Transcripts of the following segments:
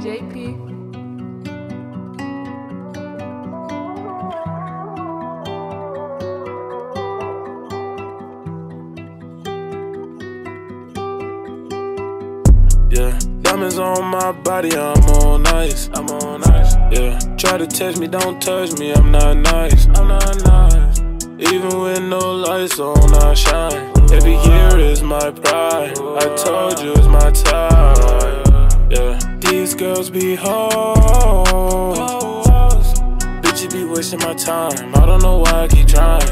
JP. Yeah, diamonds on my body, I'm on ice. Yeah, try to touch me, don't touch me, I'm not nice. Even with no lights on, I shine. Every year is my pride, I told you it's my time. Yeah, these girls be hoes, bitch, you be wasting my time. I don't know why I keep trying.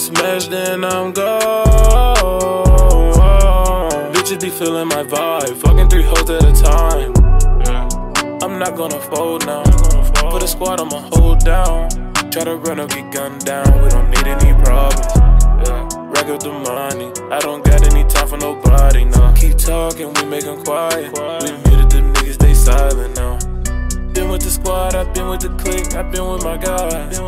Smash, then I'm gone. Just be feeling my vibe, fucking 3 hoes at a time. I'm not gonna fold now. Put a squad on my hold down. Try to run or get gunned down. We don't need any problems. Rack up the money. I don't got any time for nobody now. Keep talking, we make 'em quiet. We muted them niggas, they silent now. Been with the squad, I've been with the clique, I've been with my guys.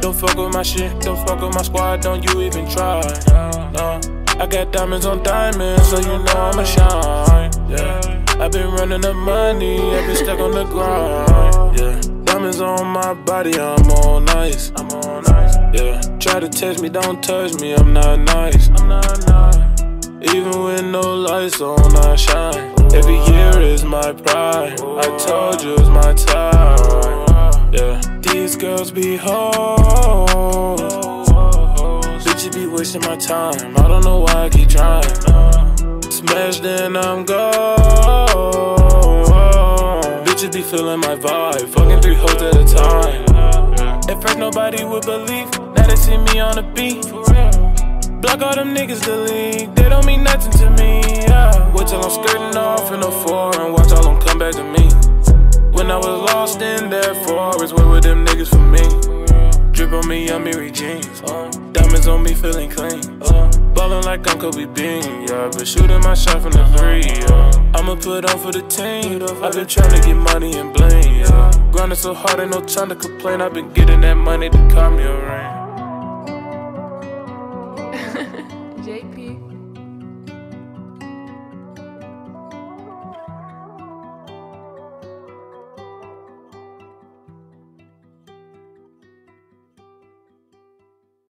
Don't fuck with my shit, don't fuck with my squad, don't you even try. Nah. I got diamonds on diamonds, so you know I'ma shine. Yeah, I've been running the money, I've been stuck on the grind. Yeah, diamonds on my body, I'm on ice. Yeah, try to touch me, don't touch me, I'm not nice. Even with no lights on, I shine. Every year is my pride, I told you it's my time. Yeah, these girls be hoes. Bitch, you be wasting my time. I don't know why I keep trying. Smash, then I'm gone. Bitch, you be feeling my vibe. Fucking 3 hoes at a time. At first, nobody would believe. Now they see me on the beat. Block all them niggas, delete. They don't mean nothing to me. Wait till I'm skirting off in the 4 and watch all them come back to me. When I was lost in their forest, where were them niggas for me? Drip on me, Amiri jeans. Diamonds on me, feeling clean. Ballin' like I'm Kobe Bean. Yeah, I been shooting my shot from the 3. I'ma put on for the team. I've been trying to get money and bling. Grinding so hard, ain't no time to complain. I've been getting that money to call me a ring.